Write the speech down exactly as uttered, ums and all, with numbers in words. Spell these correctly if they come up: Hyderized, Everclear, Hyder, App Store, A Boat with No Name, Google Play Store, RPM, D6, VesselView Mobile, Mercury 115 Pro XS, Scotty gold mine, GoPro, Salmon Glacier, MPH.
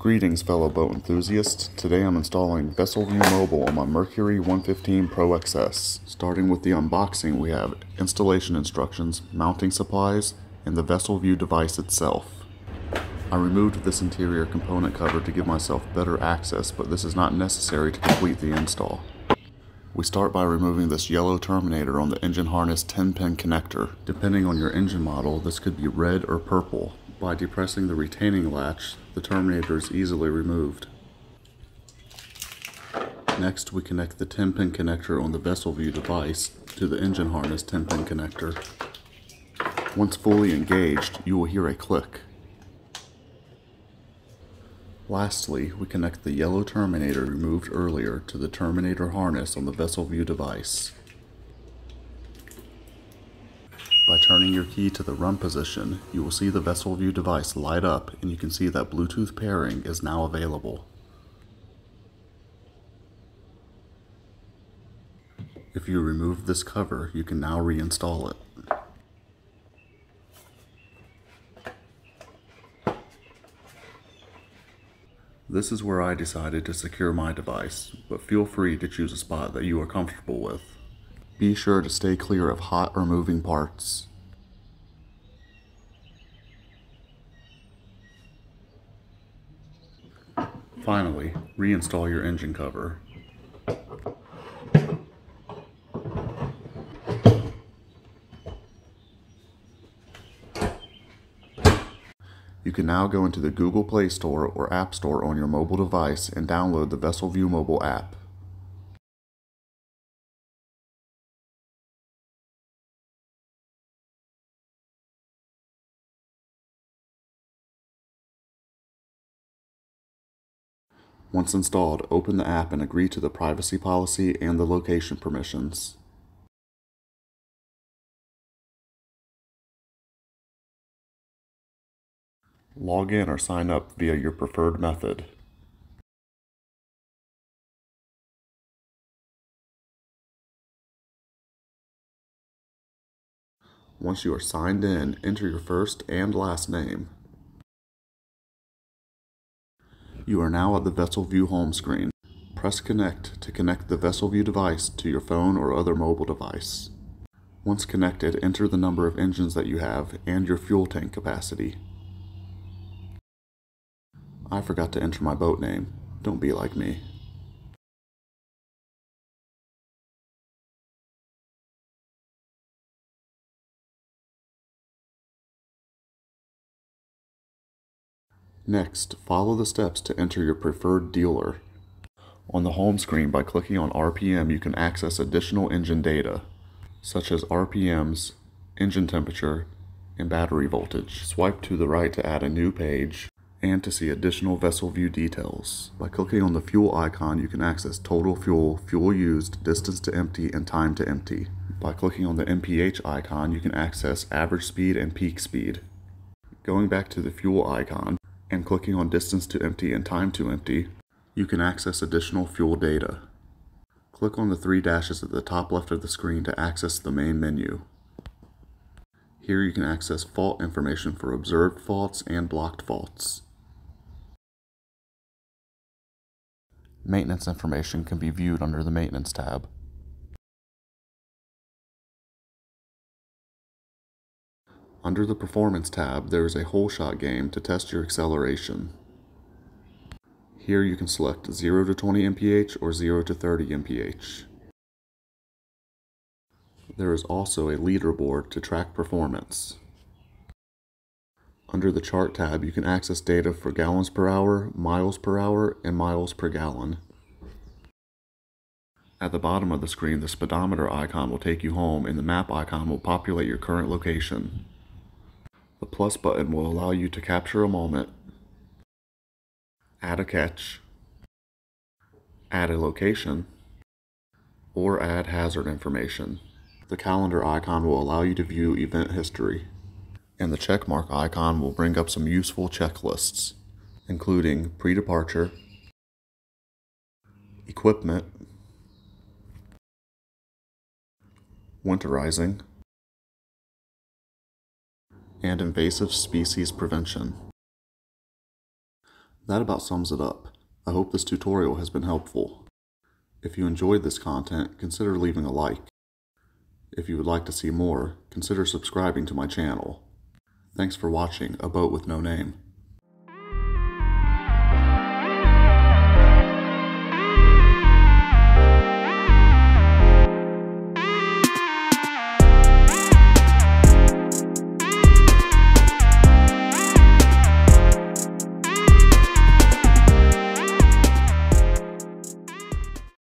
Greetings fellow boat enthusiasts, today I'm installing VesselView Mobile on my Mercury one fifteen Pro X S. Starting with the unboxing, we have installation instructions, mounting supplies, and the VesselView device itself. I removed this interior component cover to give myself better access, but this is not necessary to complete the install. We start by removing this yellow terminator on the engine harness ten pin connector. Depending on your engine model, this could be red or purple. By depressing the retaining latch, the terminator is easily removed. Next, we connect the ten pin connector on the VesselView device to the engine harness ten pin connector. Once fully engaged, you will hear a click. Lastly, we connect the yellow terminator removed earlier to the terminator harness on the VesselView device. By turning your key to the run position, you will see the VesselView device light up, and you can see that Bluetooth pairing is now available. If you remove this cover, you can now reinstall it. This is where I decided to secure my device, but feel free to choose a spot that you are comfortable with. Be sure to stay clear of hot or moving parts. Finally, reinstall your engine cover. You can now go into the Google Play Store or App Store on your mobile device and download the VesselView Mobile app. Once installed, open the app and agree to the privacy policy and the location permissions. Log in or sign up via your preferred method. Once you are signed in, enter your first and last name. You are now at the VesselView home screen. Press Connect to connect the VesselView device to your phone or other mobile device. Once connected, enter the number of engines that you have and your fuel tank capacity. I forgot to enter my boat name. Don't be like me. Next, follow the steps to enter your preferred dealer. On the home screen, by clicking on R P M, you can access additional engine data, such as R P Ms, engine temperature, and battery voltage. Swipe to the right to add a new page and to see additional VesselView details. By clicking on the fuel icon, you can access total fuel, fuel used, distance to empty, and time to empty. By clicking on the M P H icon, you can access average speed and peak speed. Going back to the fuel icon, and clicking on distance to empty and time to empty, you can access additional fuel data. Click on the three dashes at the top left of the screen to access the main menu. Here you can access fault information for observed faults and blocked faults. Maintenance information can be viewed under the Maintenance tab. Under the Performance tab, there is a hole shot game to test your acceleration. Here you can select zero to twenty M P H or zero to thirty M P H. There is also a leaderboard to track performance. Under the Chart tab, you can access data for gallons per hour, miles per hour, and miles per gallon. At the bottom of the screen, the speedometer icon will take you home, and the map icon will populate your current location. The plus button will allow you to capture a moment, add a catch, add a location, or add hazard information. The calendar icon will allow you to view event history, and the checkmark icon will bring up some useful checklists, including pre-departure, equipment, winterizing, and invasive species prevention. That about sums it up. I hope this tutorial has been helpful. If you enjoyed this content, consider leaving a like. If you would like to see more, consider subscribing to my channel. Thanks for watching A Boat With No Name.